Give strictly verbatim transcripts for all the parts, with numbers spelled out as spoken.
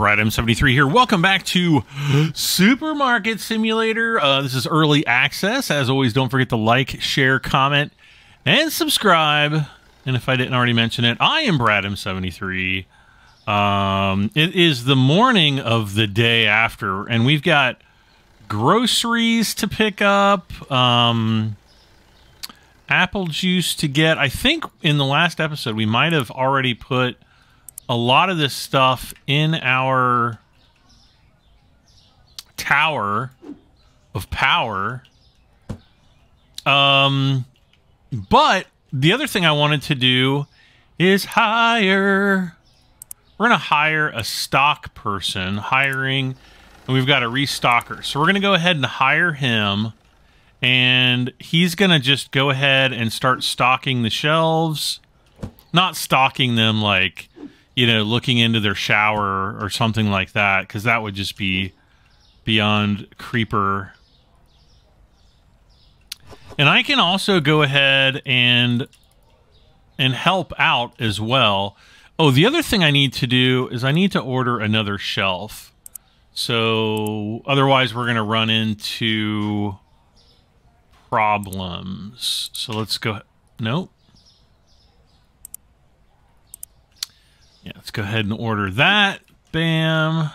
Brad M seventy-three here. Welcome back to Supermarket Simulator. Uh, this is early access. As always, don't forget to like, share, comment, and subscribe. And if I didn't already mention it, I am Brad M seventy-three. Um, it is the morning of the day after, and we've got groceries to pick up, um, apple juice to get. I think in the last episode, we might have already put a lot of this stuff in our tower of power. Um, but the other thing I wanted to do is hire... We're going to hire a stock person, hiring, and we've got a restocker. So we're going to go ahead and hire him, and he's going to just go ahead and start stocking the shelves. Not stocking them like... you know, looking into their shower or something like that, because that would just be beyond creeper. And I can also go ahead and and help out as well. Oh, the other thing I need to do is I need to order another shelf. So otherwise we're going to run into problems. So let's go. Nope. Yeah, let's go ahead and order that. Bam.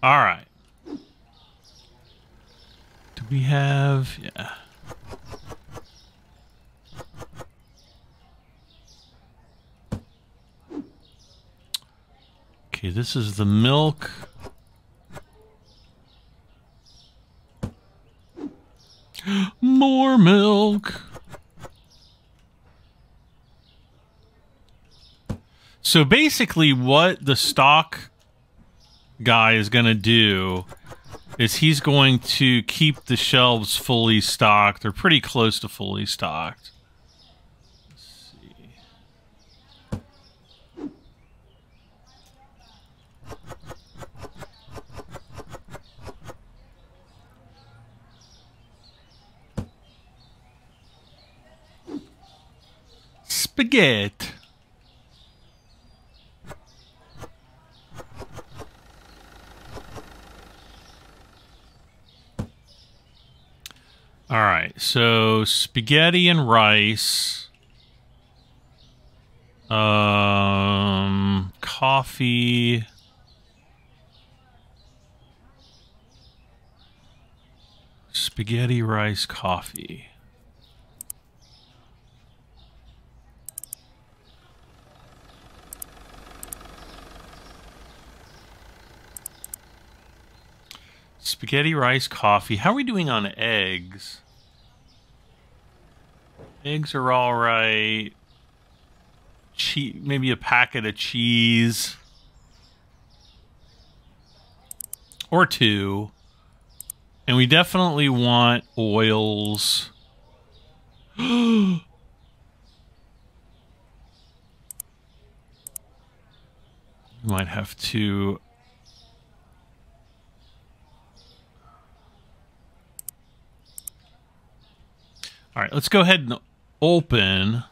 All right. Do we have... yeah. Okay, this is the milk. More milk. So basically what the stock guy is going to do is he's going to keep the shelves fully stocked. They're pretty close to fully stocked. Let's see. Spaghetti. All right, so spaghetti and rice, um, coffee, spaghetti, rice, coffee. Spaghetti, rice, coffee. How are we doing on eggs? Eggs are all right. Che- maybe a packet of cheese. Or two. And we definitely want oils. We might have to... all right, let's go ahead and open.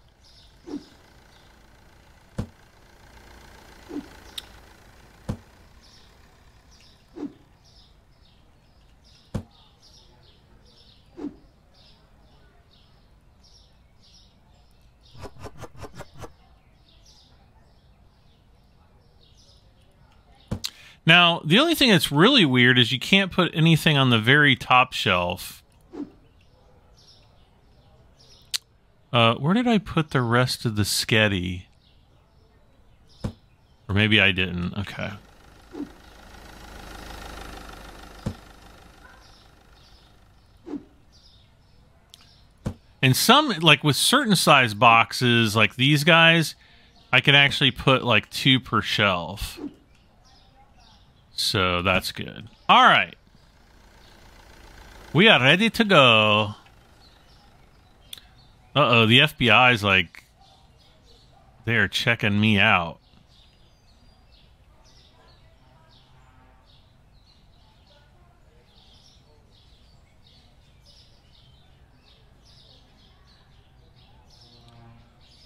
Now, the only thing that's really weird is you can't put anything on the very top shelf. Uh, where did I put the rest of the sketty? Or maybe I didn't. Okay. And some, like with certain size boxes, like these guys, I can actually put like two per shelf. So that's good. All right. We are ready to go. Uh-oh, the F B I's like, they're checking me out.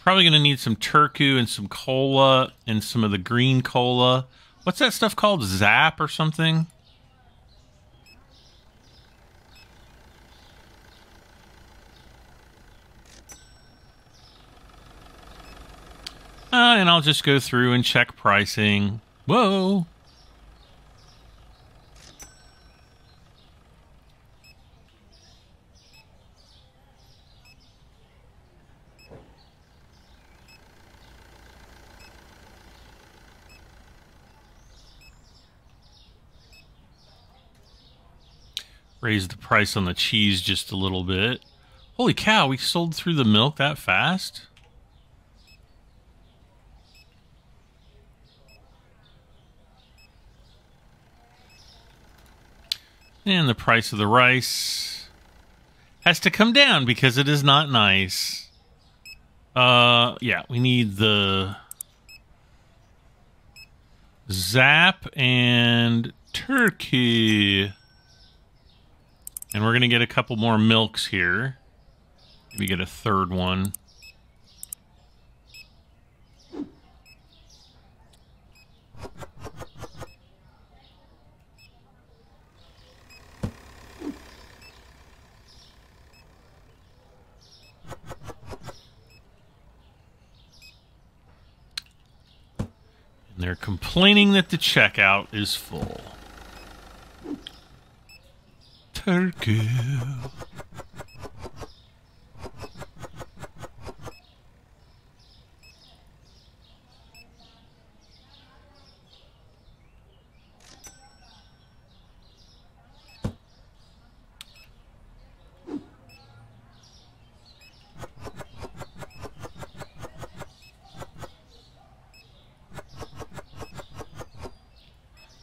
Probably going to need some Turku and some cola and some of the green cola. What's that stuff called? Zap or something? Uh, and I'll just go through and check pricing. Whoa! Raise the price on the cheese just a little bit. Holy cow, we sold through the milk that fast? And the price of the rice has to come down because it is not nice. Uh, yeah, we need the Zap and turkey. And we're going to get a couple more milks here. Maybe get a third one. And they're complaining that the checkout is full. Turkey.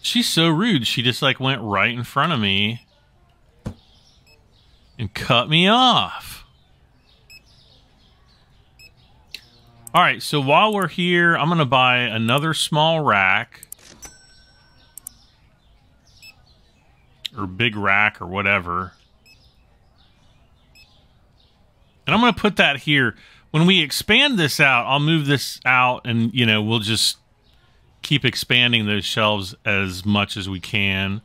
She's so rude. She just like went right in front of me and cut me off. All right, so while we're here, I'm gonna buy another small rack. Or big rack or whatever. And I'm gonna put that here. When we expand this out, I'll move this out and, you know, we'll just keep expanding those shelves as much as we can.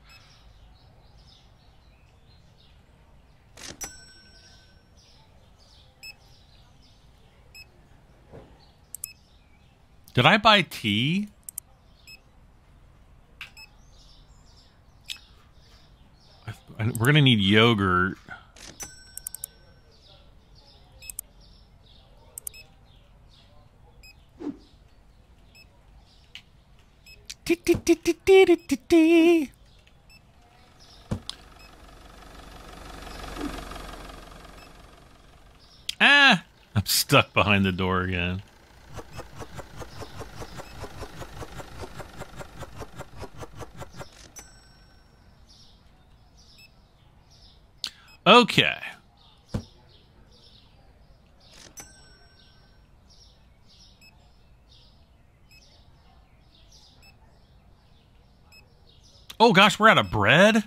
Did I buy tea? I, I, we're gonna need yogurt. Ah, I'm stuck behind the door again. Okay. Oh gosh, we're out of bread?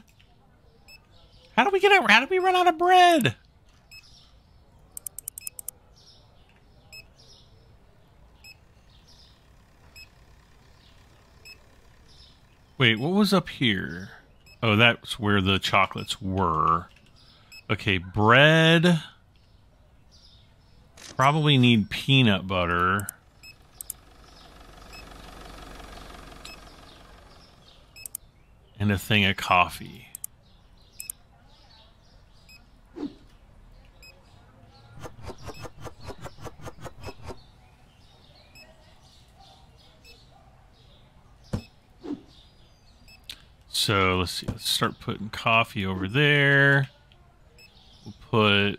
How do we get out? How did we run out of bread? Wait, what was up here? Oh, that's where the chocolates were. Okay, bread. Probably need peanut butter. And a thing of coffee. So, let's see. Let's start putting coffee over there. Put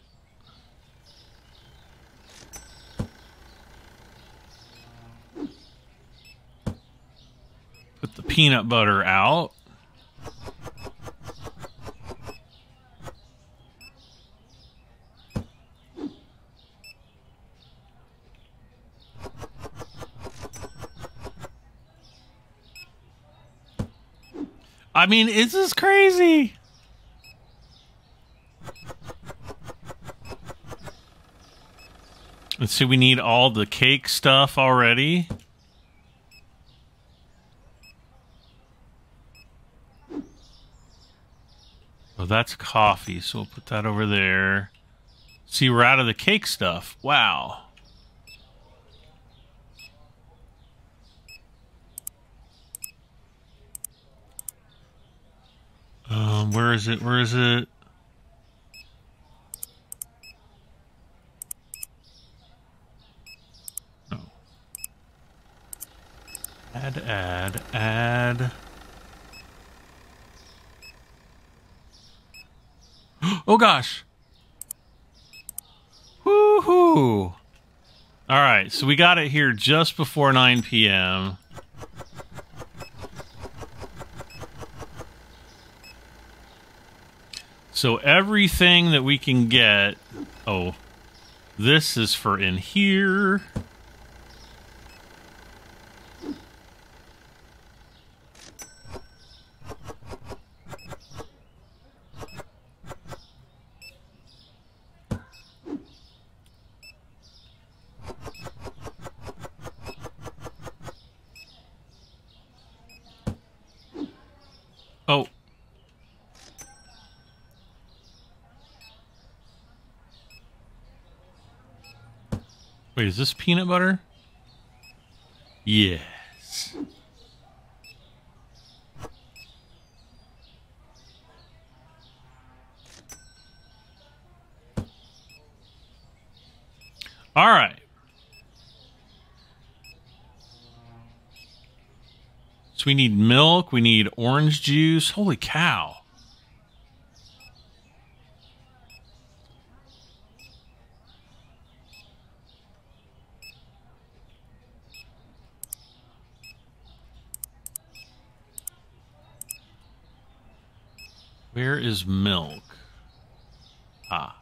put the peanut butter out. I mean, is this crazy? Let's see, we need all the cake stuff already. Well, that's coffee, so we'll put that over there. See, we're out of the cake stuff. Wow. Um, where is it? Where is it? No. Add, add, add. Oh gosh. Woohoo. All right, so we got it here just before nine P M So everything that we can get, oh, this is for in here. Oh. Wait, is this peanut butter? Yes. All right. So we need milk, we need orange juice. Holy cow. Where is milk? Ah.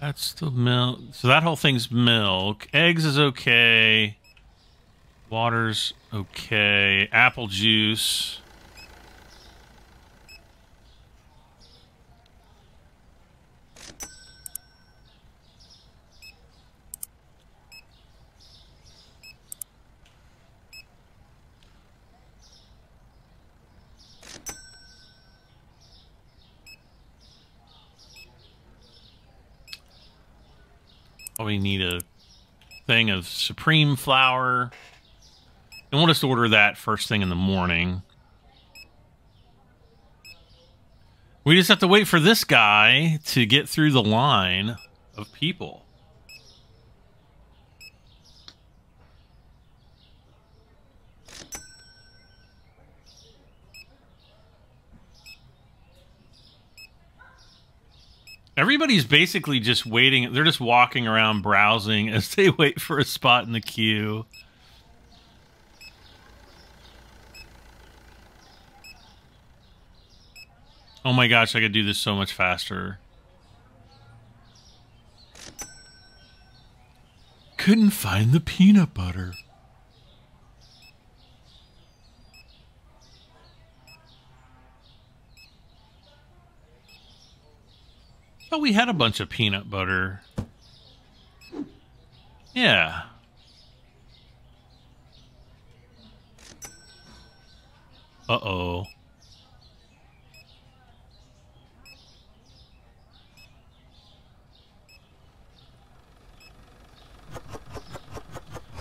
That's the milk. So that whole thing's milk. Eggs is okay. Water's okay. Apple juice. Probably need a thing of supreme flour. And we'll just order that first thing in the morning. We just have to wait for this guy to get through the line of people. Everybody's basically just waiting. They're just walking around browsing as they wait for a spot in the queue. Oh my gosh, I could do this so much faster. Couldn't find the peanut butter. Oh, we had a bunch of peanut butter. Yeah. Uh-oh.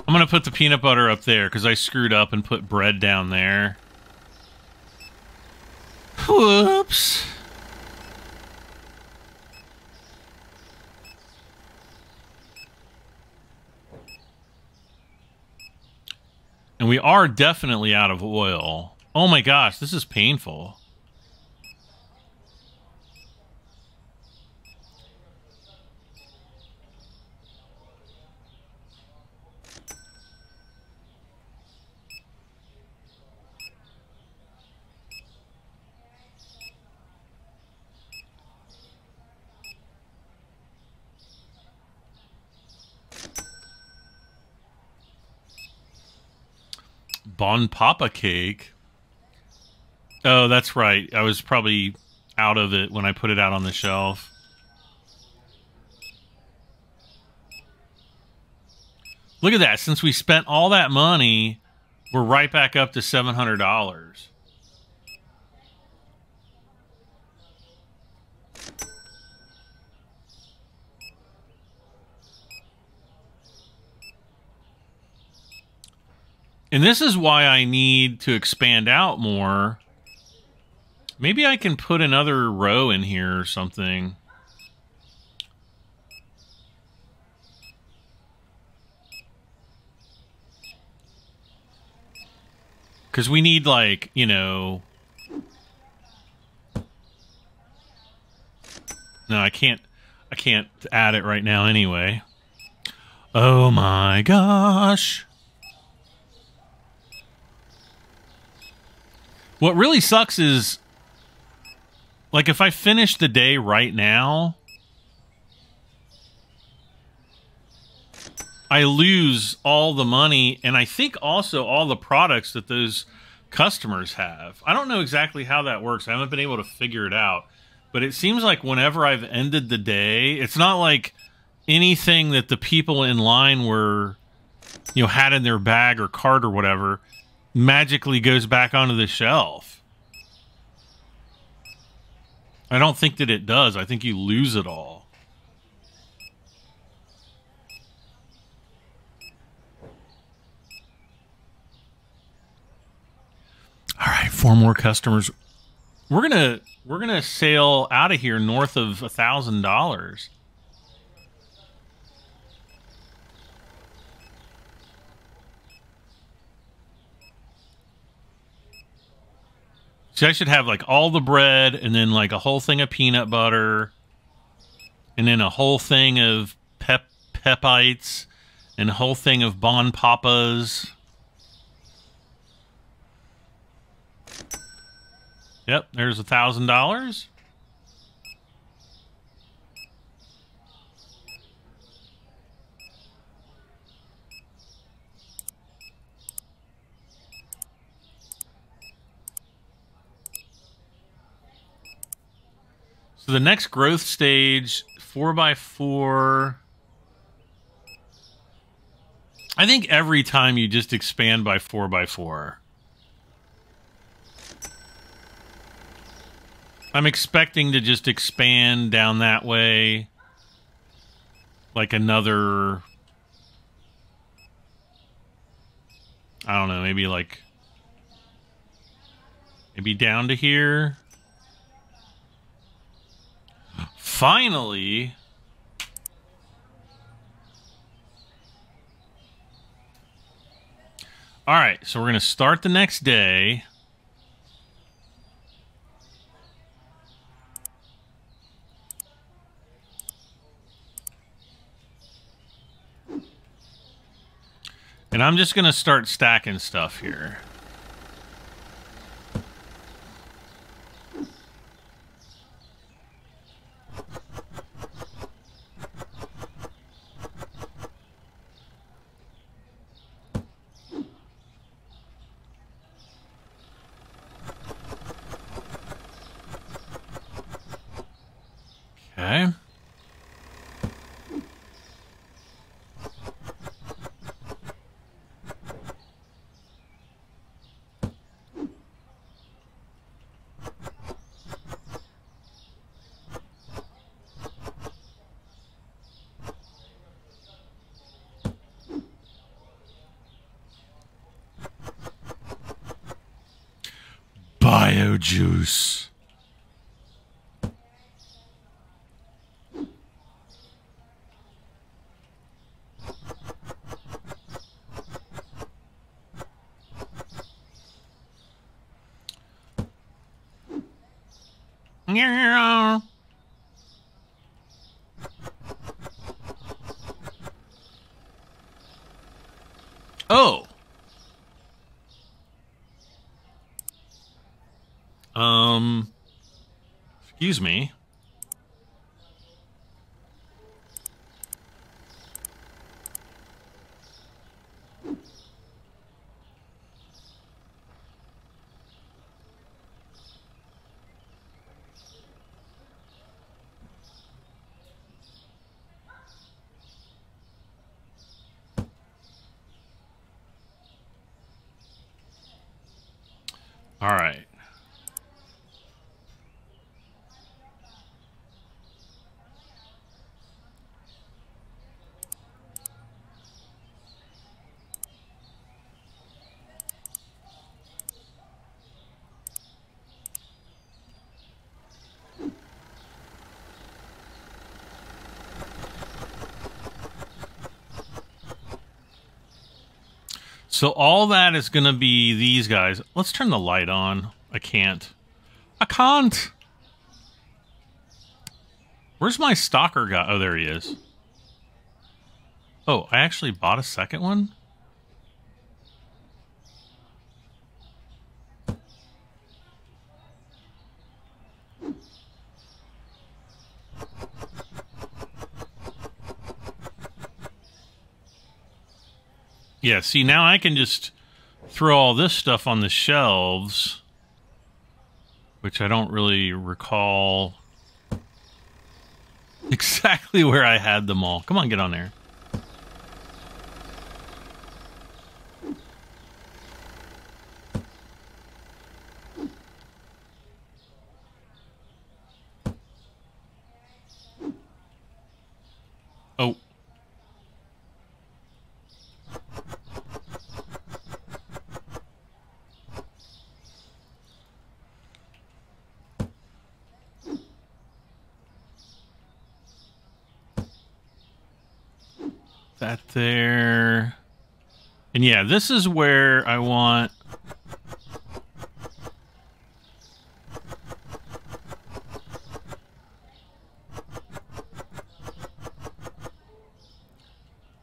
I'm going to put the peanut butter up there because I screwed up and put bread down there. Whoops. And we are definitely out of oil. Oh my gosh, this is painful. Bon Papa cake. Oh, that's right. I was probably out of it when I put it out on the shelf. Look at that. Since we spent all that money, we're right back up to seven hundred dollars. And this is why I need to expand out more. Maybe I can put another row in here or something. Because we need, like, you know... No, I can't, I can't add it right now anyway. Oh my gosh. What really sucks is, like, if I finish the day right now, I lose all the money, and I think also all the products that those customers have. I don't know exactly how that works. I haven't been able to figure it out, but it seems like whenever I've ended the day, it's not like anything that the people in line were, you know, had in their bag or cart or whatever magically goes back onto the shelf. I don't think that it does. I think you lose it all. All right, four more customers. We're gonna we're gonna sail out of here north of a thousand dollars. See, I should have, like, all the bread and then, like, a whole thing of peanut butter and then a whole thing of pep pepites and a whole thing of Bon Papas. Yep, there's a thousand dollars. So the next growth stage, four by four. I think every time you just expand by four by four. I'm expecting to just expand down that way, like another, I don't know, maybe like, maybe down to here. Finally, all right, so we're going to start the next day. And I'm just going to start stacking stuff here. Okay. Bio juice. Yeah. Oh. Um, excuse me. All right. So all that is going to be these guys. Let's turn the light on. I can't. I can't. Where's my stalker guy? Oh, there he is. Oh, I actually bought a second one? Yeah, see, now I can just throw all this stuff on the shelves, which I don't really recall exactly where I had them all. Come on, get on there. Oh. That there. And yeah, this is where I want.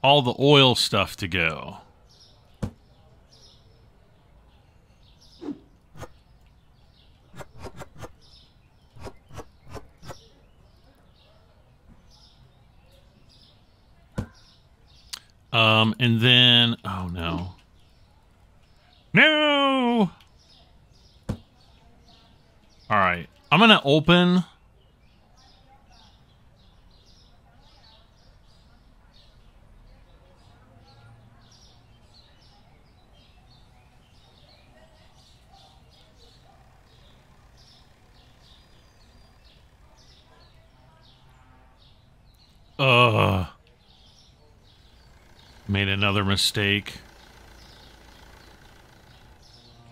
All the oil stuff to go. Um, and then, oh no. No! Alright, I'm gonna open. Ugh. Made another mistake.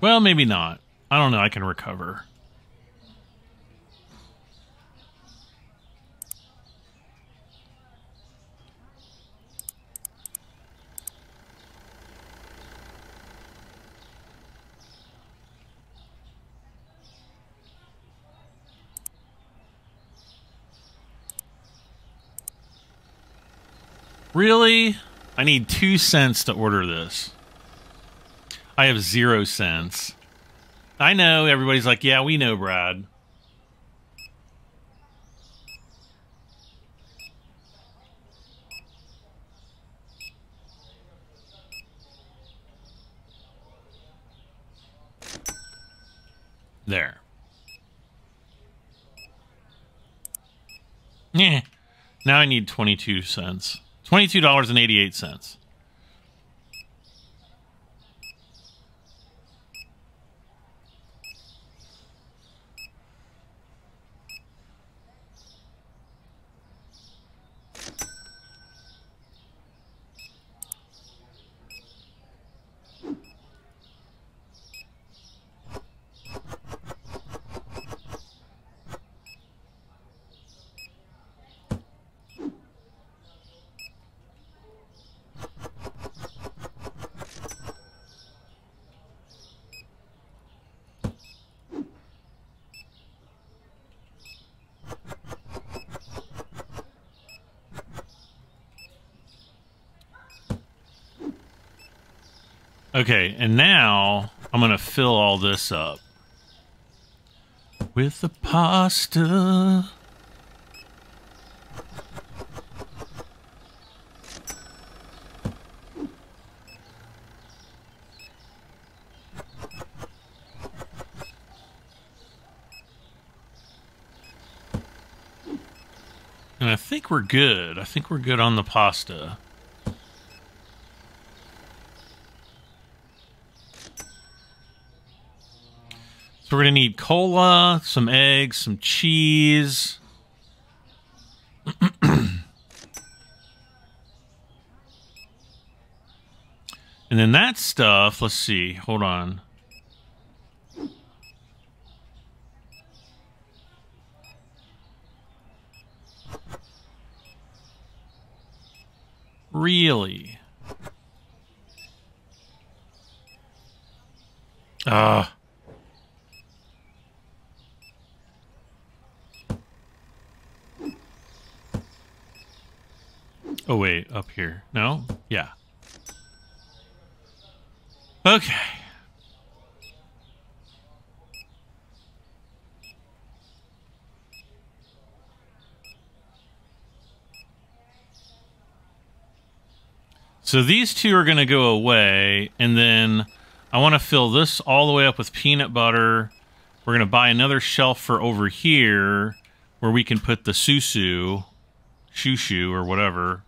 Well, maybe not. I don't know. I can recover. Really? I need two cents to order this. I have zero cents. I know, everybody's like, yeah, we know, Brad. There. Yeah. Now I need twenty-two cents. Twenty-two dollars and eighty-eight cents. Okay, and now I'm going to fill all this up with the pasta. And I think we're good. I think we're good on the pasta. So we're going to need cola, some eggs, some cheese. And then that stuff, let's see, hold on. Really? Ah. Uh. Oh, wait, up here. No? Yeah. Okay. So these two are going to go away, and then I want to fill this all the way up with peanut butter. We're going to buy another shelf for over here where we can put the susu, shushu, or whatever.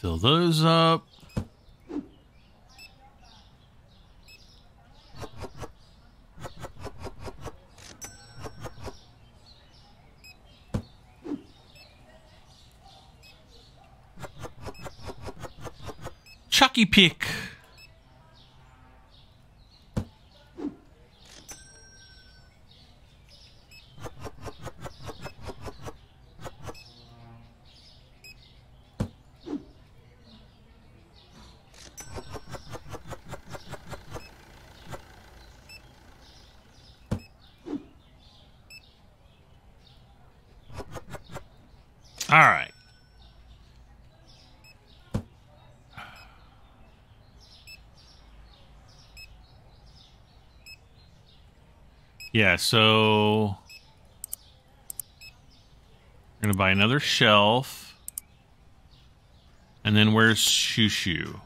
Fill those up. Chucky Pick. All right. Yeah, so we're going to buy another shelf. And then where's Shushu?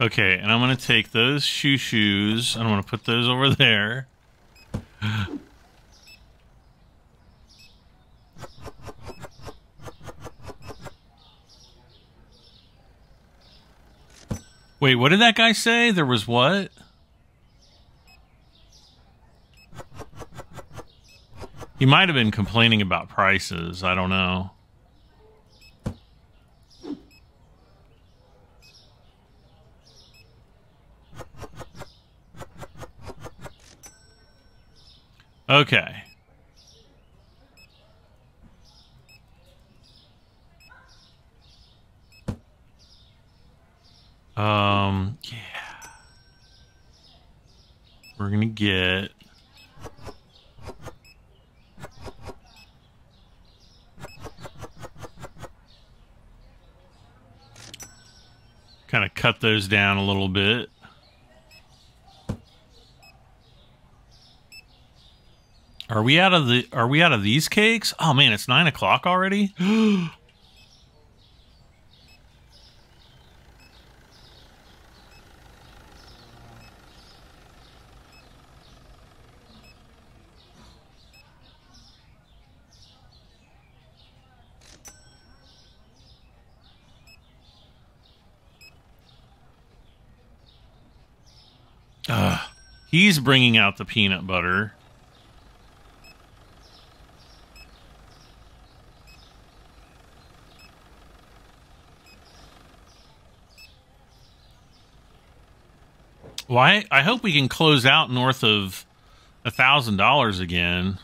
Okay, and I'm going to take those shoe shoes. I'm going to put those over there. Wait, what did that guy say? There was what? He might have been complaining about prices. I don't know. Okay. Um, yeah. We're gonna get... kind of cut those down a little bit. Are we out of the? Are we out of these cakes? Oh man, it's nine o'clock already. uh, he's bringing out the peanut butter. Well, I, I hope we can close out north of a thousand dollars again.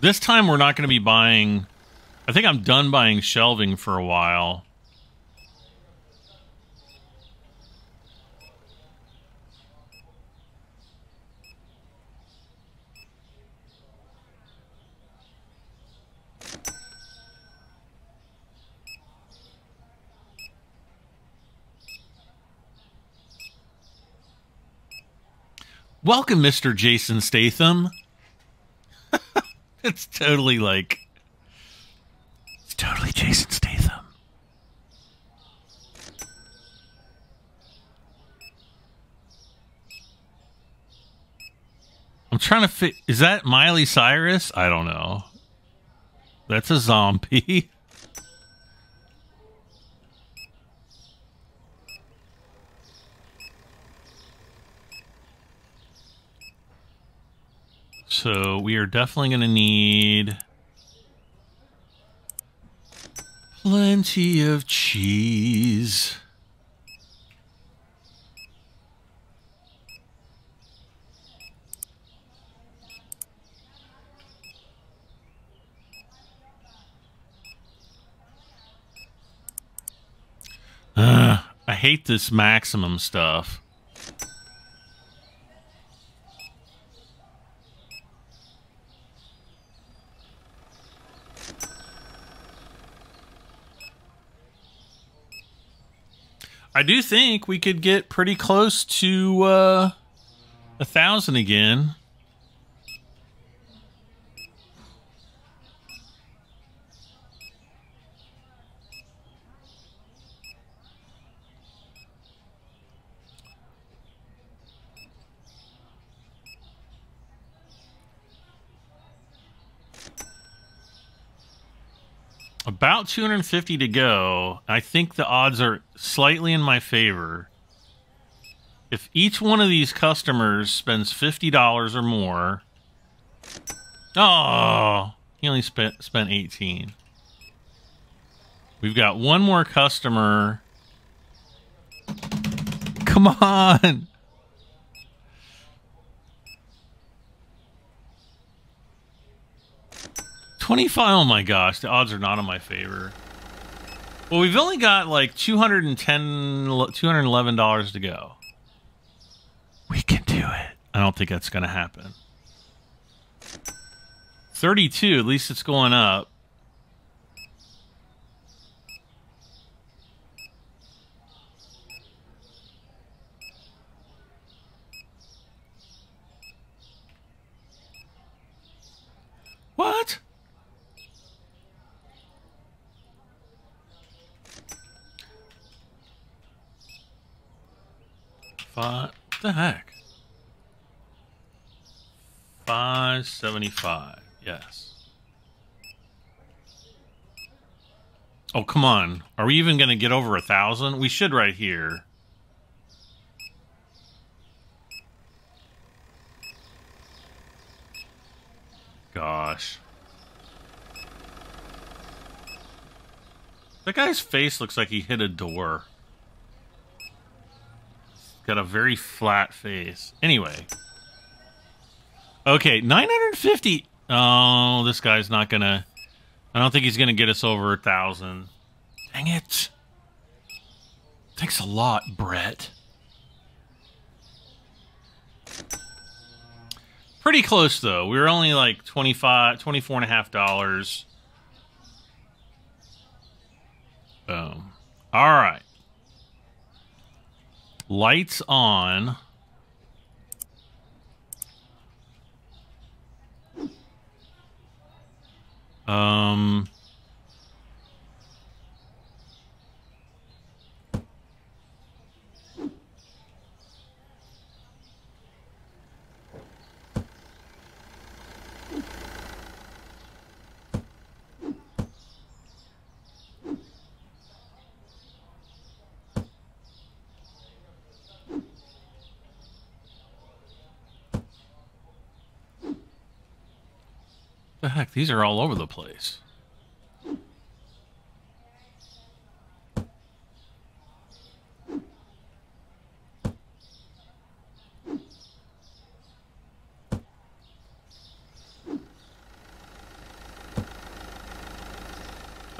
This time we're not going to be buying... I think I'm done buying shelving for a while. Welcome, Mister Jason Statham. It's totally like... It's totally Jason Statham. I'm trying to fit... Is that Miley Cyrus? I don't know. That's a zombie. So we are definitely going to need plenty of cheese. Uh, I hate this maximum stuff. I do think we could get pretty close to uh, a thousand again. About two hundred fifty to go. I think the odds are slightly in my favor. If each one of these customers spends fifty dollars or more... Oh, he only spent, spent eighteen. We've got one more customer. Come on! twenty-five, oh my gosh, the odds are not in my favor. Well, we've only got like two hundred ten, two hundred eleven dollars to go. We can do it. I don't think that's going to happen. thirty-two, at least it's going up. What? What the heck? five seventy-five, yes. Oh, come on. Are we even going to get over a thousand? We should right here. Gosh. That guy's face looks like he hit a door. Got a very flat face. Anyway. Okay, nine hundred fifty. Oh, this guy's not going to... I don't think he's going to get us over a thousand. Dang it. Thanks a lot, Brett. Pretty close, though. We were only like twenty-five, twenty-four and a half dollars. Boom. All right. Lights on. Um, The heck, these are all over the place.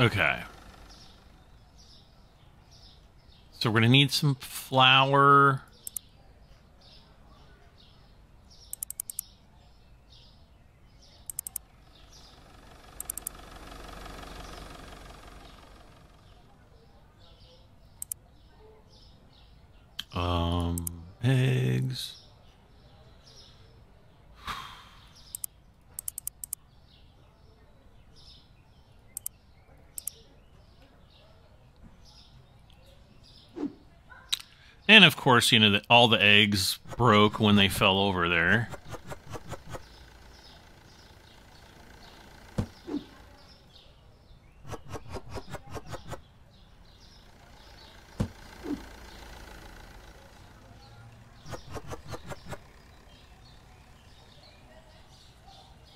Okay. So we're gonna need some flour. Um, eggs. And of course, you know, that all the eggs broke when they fell over there.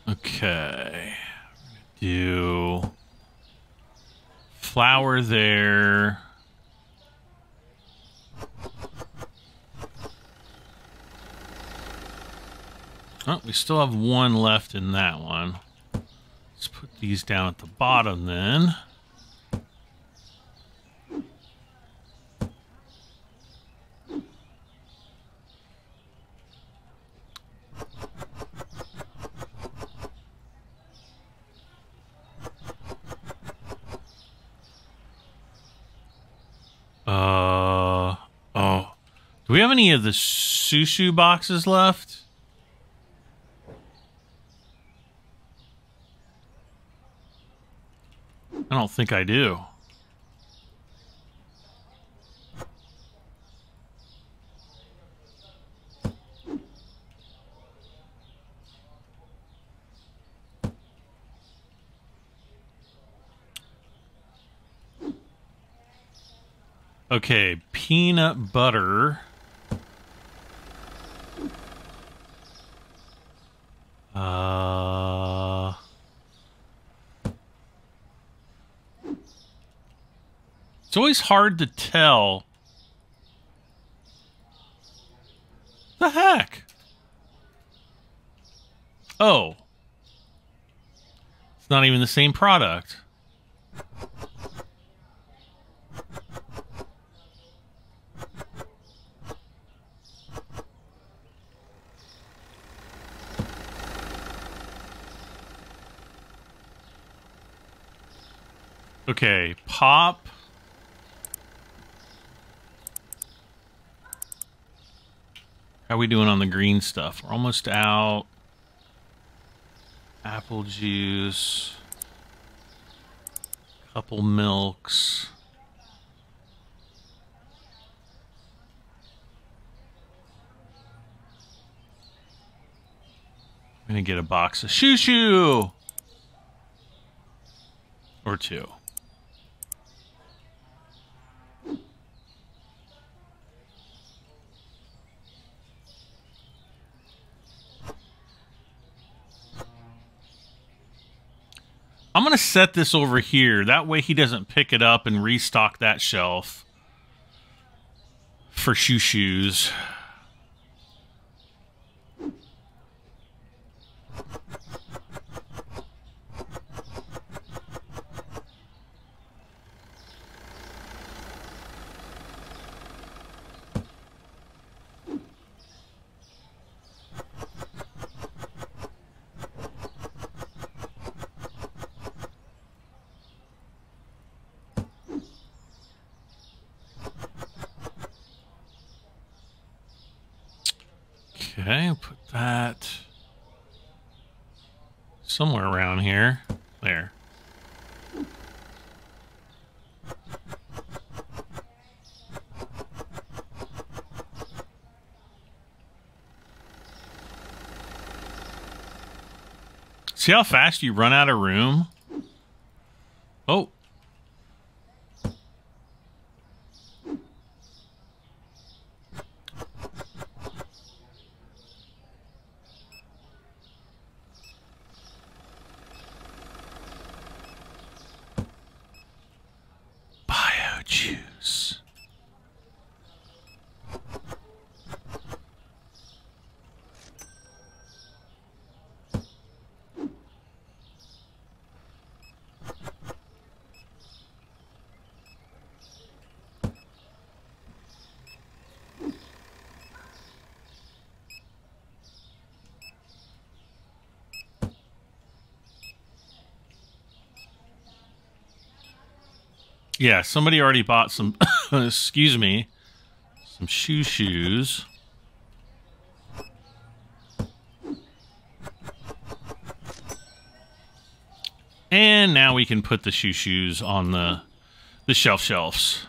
Okay, do flour there. Oh, we still have one left in that one. Let's put these down at the bottom then. Do we have any of the sushi boxes left? I don't think I do. Okay, peanut butter. Uh, it's always hard to tell. The heck? Oh. It's not even the same product. Okay, pop. How are we doing on the green stuff? We're almost out. Apple juice. Couple milks. I'm gonna get a box of shoo-shoo! Or two. I'm going to set this over here. That way he doesn't pick it up and restock that shelf for shoo-shoos. Okay, put that somewhere around here. There. See how fast you run out of room? Oh. Yeah, somebody already bought some, excuse me, some shoe shoes. And now we can put the shoe shoes on the, the shelf shelves.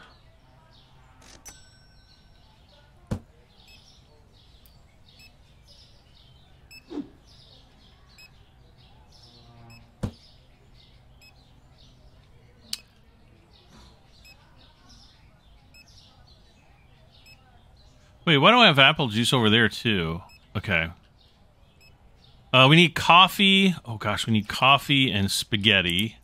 Wait, why do I have apple juice over there too? Okay. Uh, we need coffee. Oh gosh, we need coffee and spaghetti.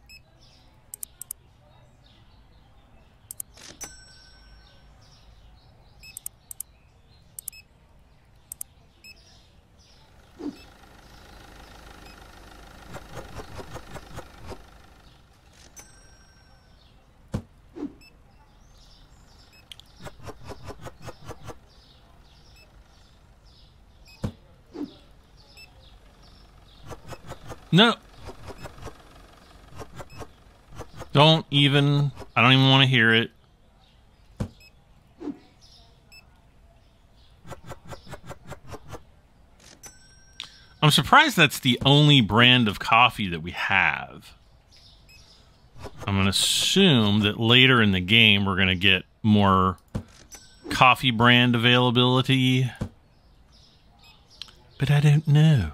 No. Don't even. I don't even want to hear it. I'm surprised that's the only brand of coffee that we have. I'm going to assume that later in the game we're going to get more coffee brand availability. But I don't know.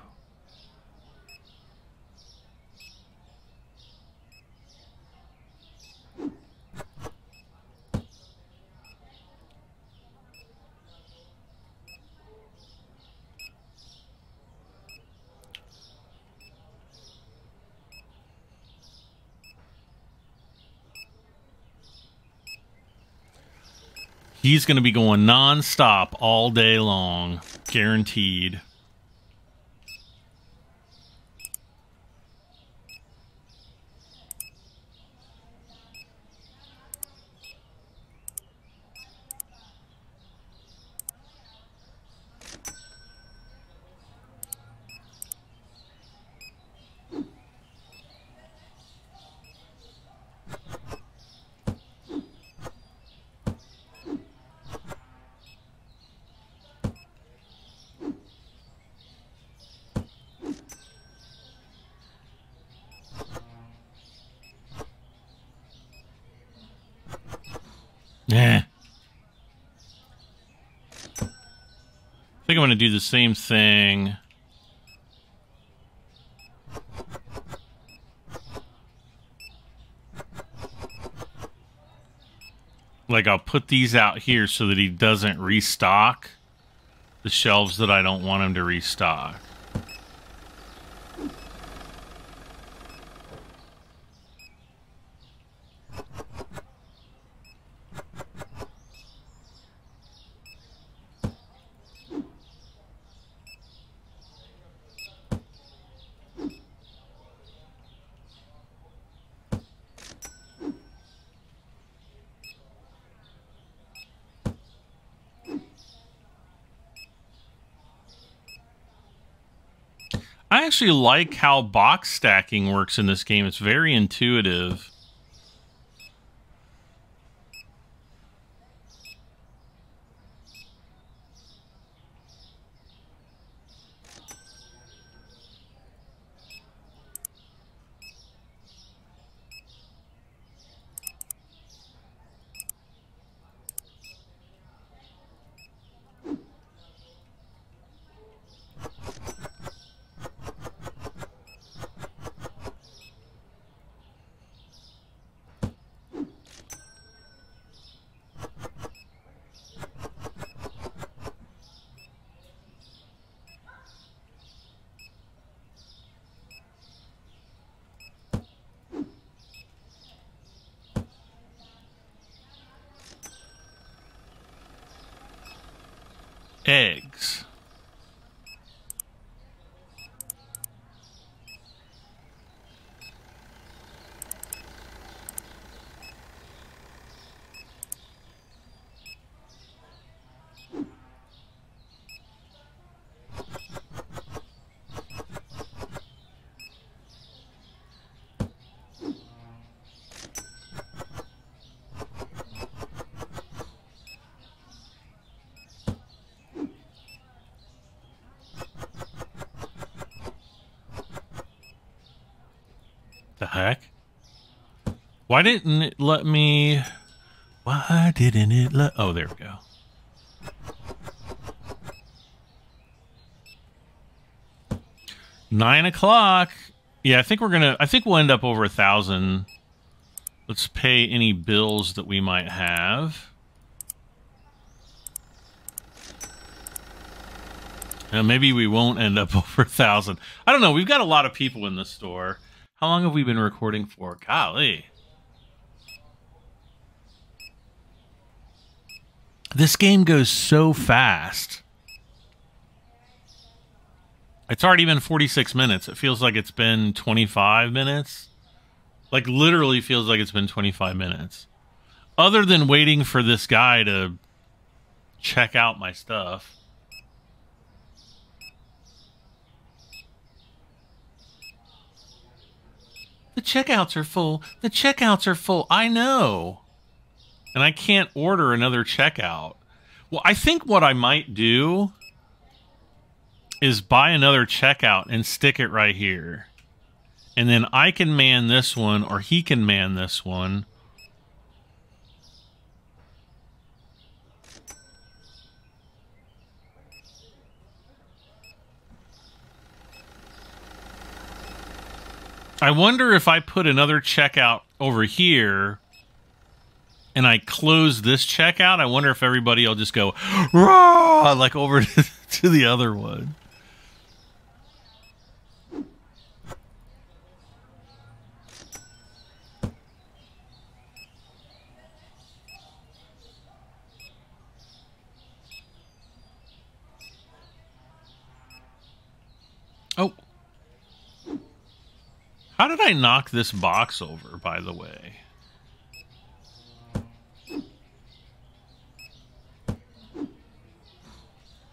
He's going to be going non-stop all day long, guaranteed. Yeah. I think I'm going to do the same thing. Like, I'll put these out here so that he doesn't restock the shelves that I don't want him to restock. I actually like how box stacking works in this game. It's very intuitive. Eggs. The heck? Why didn't it let me... Why didn't it let... Oh, there we go. Nine o'clock. Yeah, I think we're gonna... I think we'll end up over a thousand. Let's pay any bills that we might have. Now, maybe we won't end up over a thousand. I don't know. We've got a lot of people in the store. How long have we been recording for? Golly. This game goes so fast. It's already been forty-six minutes. It feels like it's been twenty-five minutes. Like, literally feels like it's been twenty-five minutes. Other than waiting for this guy to check out my stuff. The checkouts are full. The checkouts are full. I know. And I can't order another checkout. Well, I think what I might do is buy another checkout and stick it right here. And then I can man this one, or he can man this one. I wonder if I put another checkout over here and I close this checkout, I wonder if everybody will just go, "Rah!" like over to, to the other one. Oh. How did I knock this box over, by the way?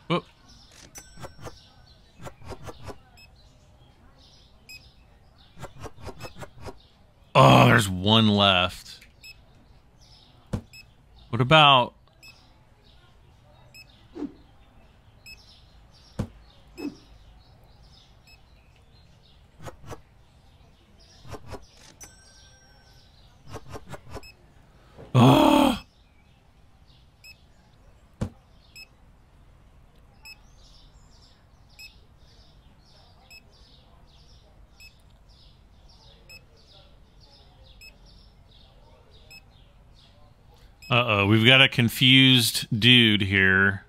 Whoop. Oh, there's one left. What about... Oh. Uh-oh, we've got a confused dude here.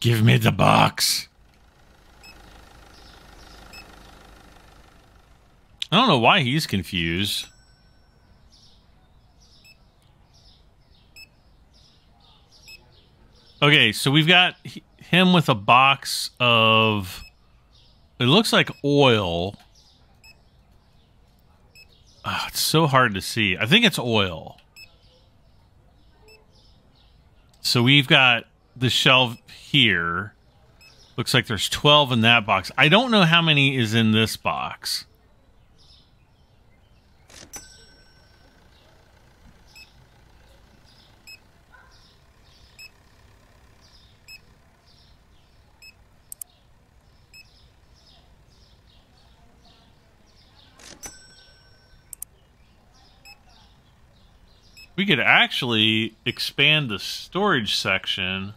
Give me the box. I don't know why he's confused. Okay, so we've got him with a box of... It looks like oil. Oh, it's so hard to see. I think it's oil. So we've got the shelf here. Looks like there's twelve in that box. I don't know how many is in this box. We could actually expand the storage section.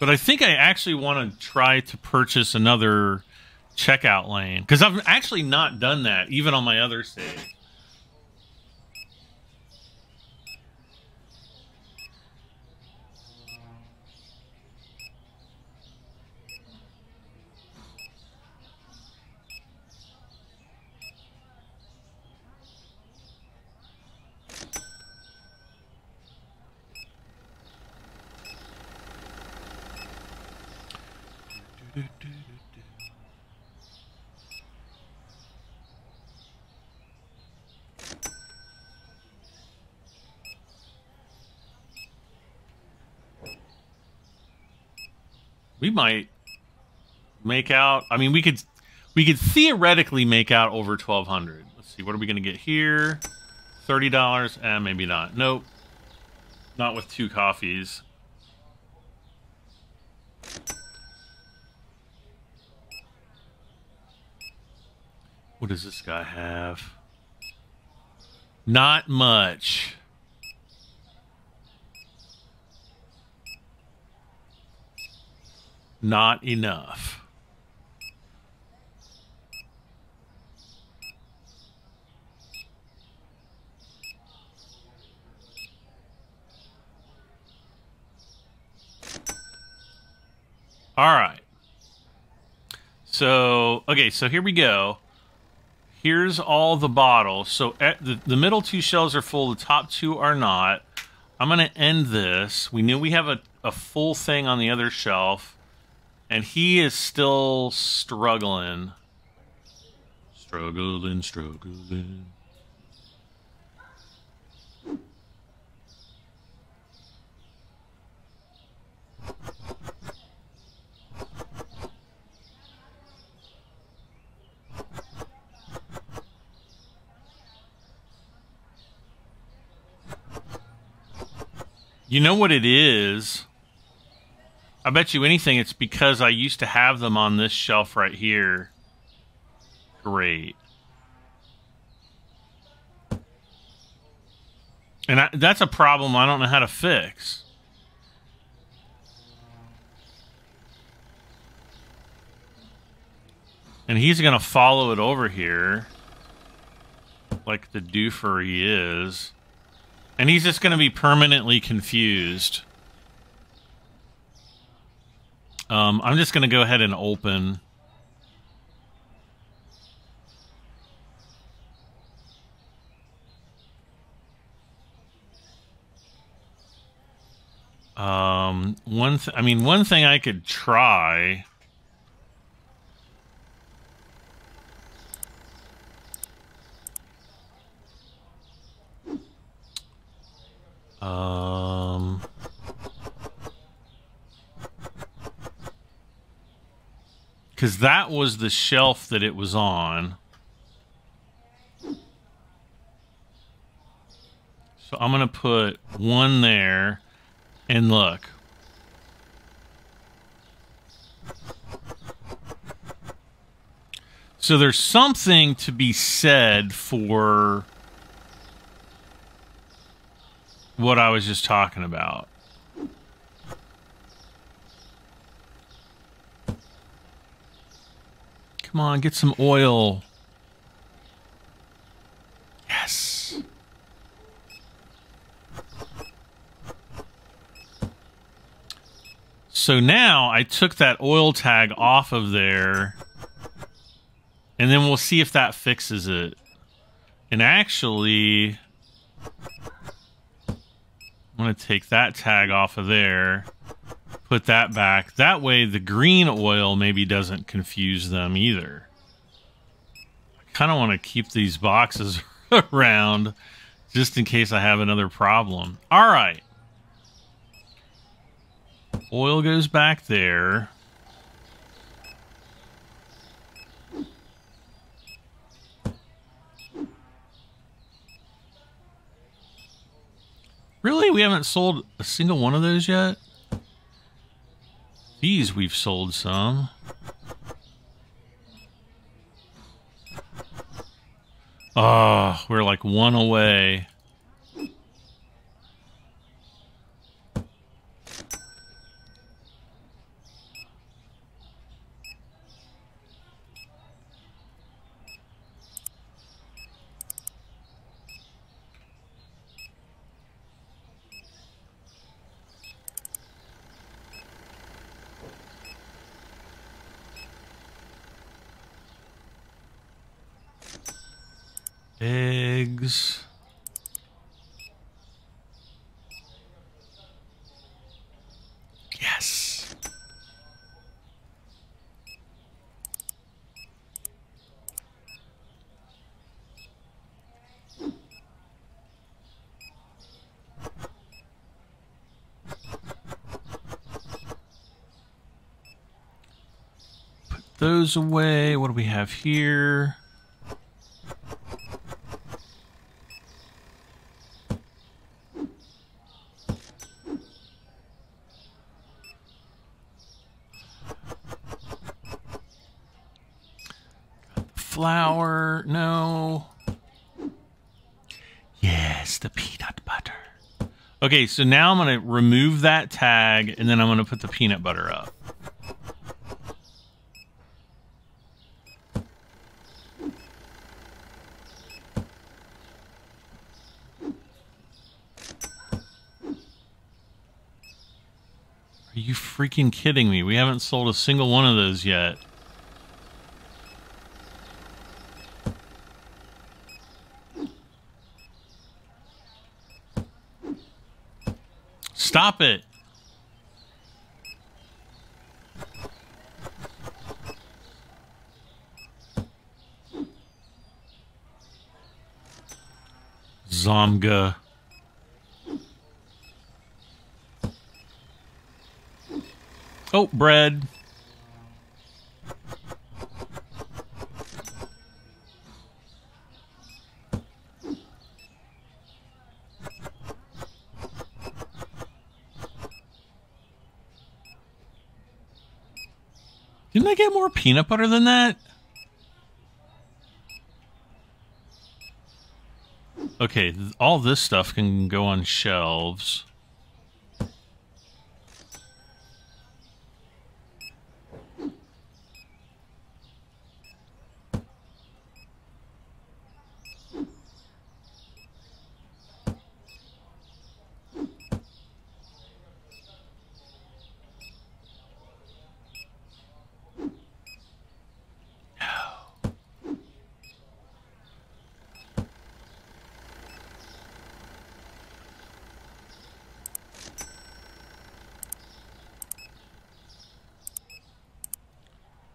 But I think I actually want to try to purchase another checkout lane. Because I've actually not done that, even on my other save. We might make out. I mean, we could, we could theoretically make out over twelve hundred. Let's see. What are we going to get here? thirty dollars, and eh, maybe not. Nope. Not with two coffees. What does this guy have? Not much. Not enough. All right. So, okay, so here we go. Here's all the bottles. So at the, the middle two shelves are full. The top two are not. I'm going to end this. We knew we have a, a full thing on the other shelf. And he is still struggling. Struggling, struggling. You know what it is? I bet you anything it's because I used to have them on this shelf right here. Great. And I, that's a problem I don't know how to fix. And he's going to follow it over here. Like the doofer he is. And he's just going to be permanently confused. Um, I'm just going to go ahead and open. Um, one th- I mean, one thing I could try... Um, because that was the shelf that it was on. So I'm going to put one there and look. So there's something to be said for what I was just talking about. Come on, get some oil. Yes. So now I took that oil tag off of there, and then we'll see if that fixes it. And actually... I'm going to take that tag off of there, put that back. That way the green oil maybe doesn't confuse them either. I kind of want to keep these boxes around just in case I have another problem. All right. Oil goes back there. Really? We haven't sold a single one of those yet? These we've sold some. Oh, we're like one away. Eggs. Yes. Put those away. What do we have here? flour. No. Yes, the peanut butter. Okay, so now I'm going to remove that tag, and then I'm going to put the peanut butter up. Are you freaking kidding me? We haven't sold a single one of those yet. Stop it. Zomga. Oh, bread. Didn't I get more peanut butter than that? Okay, all this stuff can go on shelves.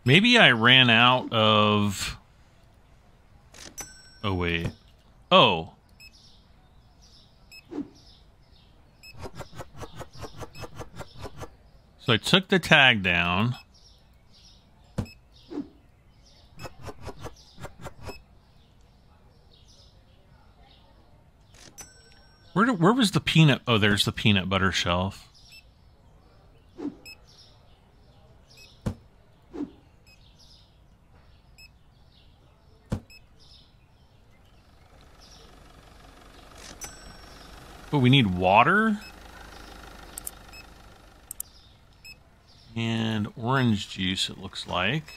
Maybe I ran out of... Oh, wait. Oh. So I took the tag down. Where, do, where was the peanut... Oh, there's the peanut butter shelf. But we need water and orange juice, it looks like.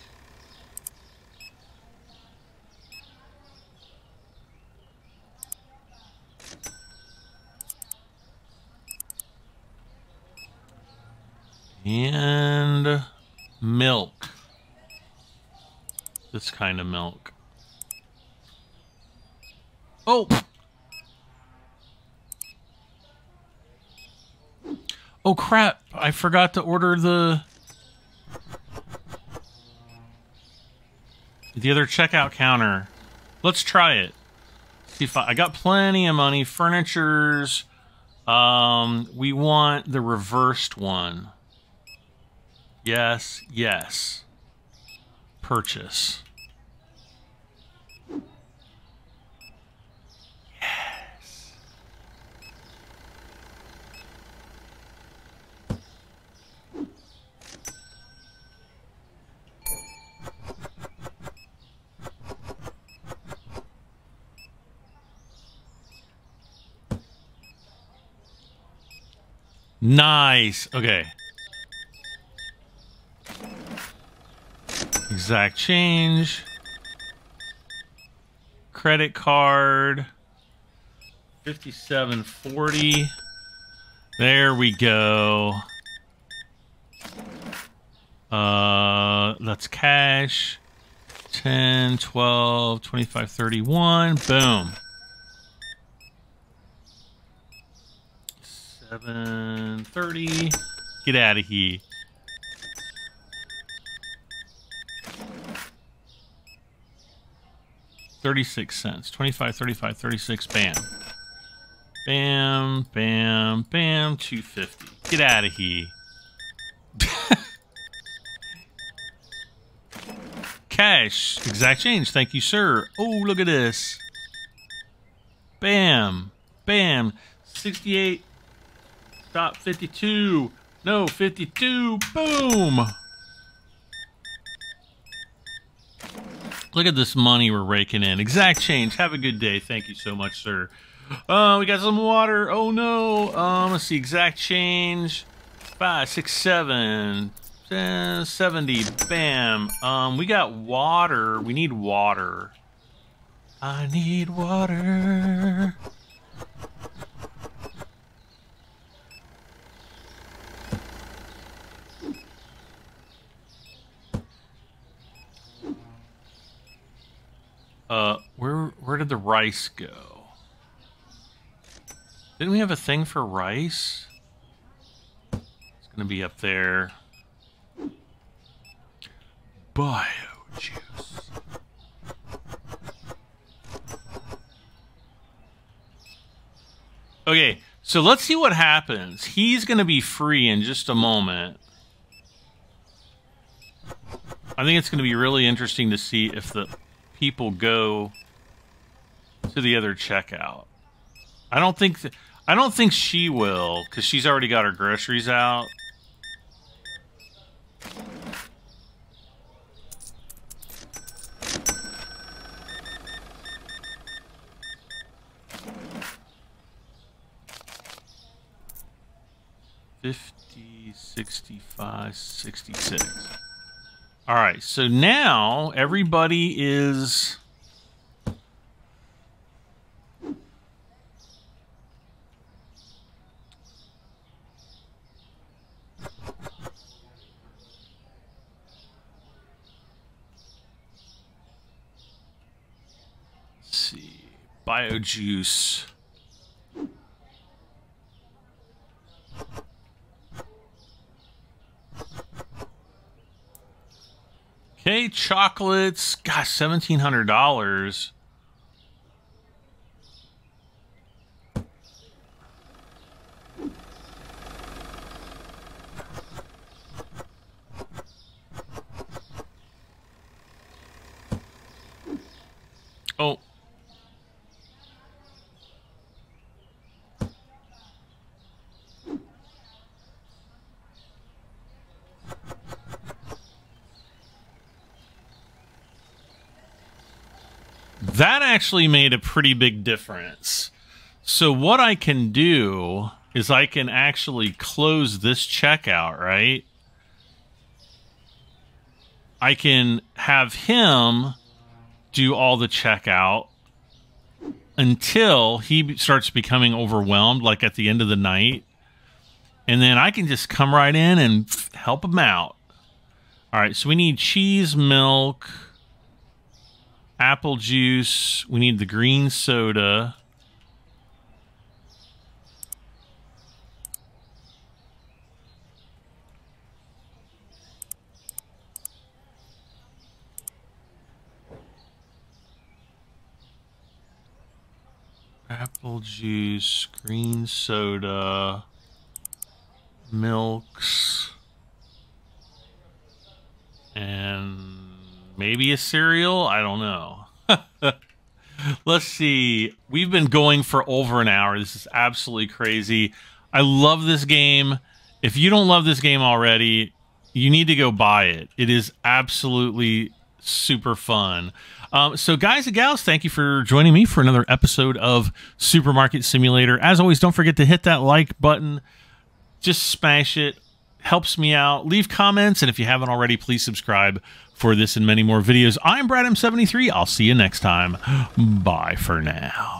And milk. This kind of milk. Oh! Oh crap, I forgot to order the the other checkout counter. Let's try it. See if I, I got plenty of money. Furnitures. Um, we want the reversed one. Yes, yes. Purchase. Nice. Okay. Exact change. Credit card. fifty-seven forty. There we go. Uh, that's cash. ten, twelve, twenty-five, thirty-one. Boom. seven thirty. Get out of here. thirty-six cents. twenty-five, thirty-five, thirty-six. Bam. Bam, bam, bam. two fifty. Get out of here. Cash. Exact change. Thank you, sir. Oh, look at this. Bam. Bam. sixty-eight. Stop. fifty-two. No, fifty-two. Boom. Look at this money we're raking in. Exact change. Have a good day. Thank you so much, sir. Uh, we got some water. Oh, no. Um, let's see. Exact change. Five, six, seven. Uh, seventy. Bam. Um, we got water. We need water. I need water. Uh, where where did the rice go? Didn't we have a thing for rice? It's gonna be up there. Bio juice. Okay, so let's see what happens. He's gonna be free in just a moment. I think it's gonna be really interesting to see if the people go to the other checkout. I don't think th I don't think she will, because she's already got her groceries out. fifty, sixty-five, sixty-six. All right, so now everybody is let's see, biojuice. Okay, chocolates. Gosh, seventeen hundred dollars. Oh. That actually made a pretty big difference. So what I can do is I can actually close this checkout, right? I can have him do all the checkout until he starts becoming overwhelmed, like at the end of the night. And then I can just come right in and help him out. All right, so we need cheese, milk, apple juice. We need the green soda. Apple juice, green soda, milks, and maybe a cereal? I don't know. Let's see. We've been going for over an hour. This is absolutely crazy. I love this game. If you don't love this game already, you need to go buy it. It is absolutely super fun. Um, so guys and gals, thank you for joining me for another episode of Supermarket Simulator. As always, don't forget to hit that like button. Just smash it. Helps me out. Leave comments, and if you haven't already, please subscribe for this and many more videos. I'm Brad M seventy-three. I'll see you next time. Bye for now.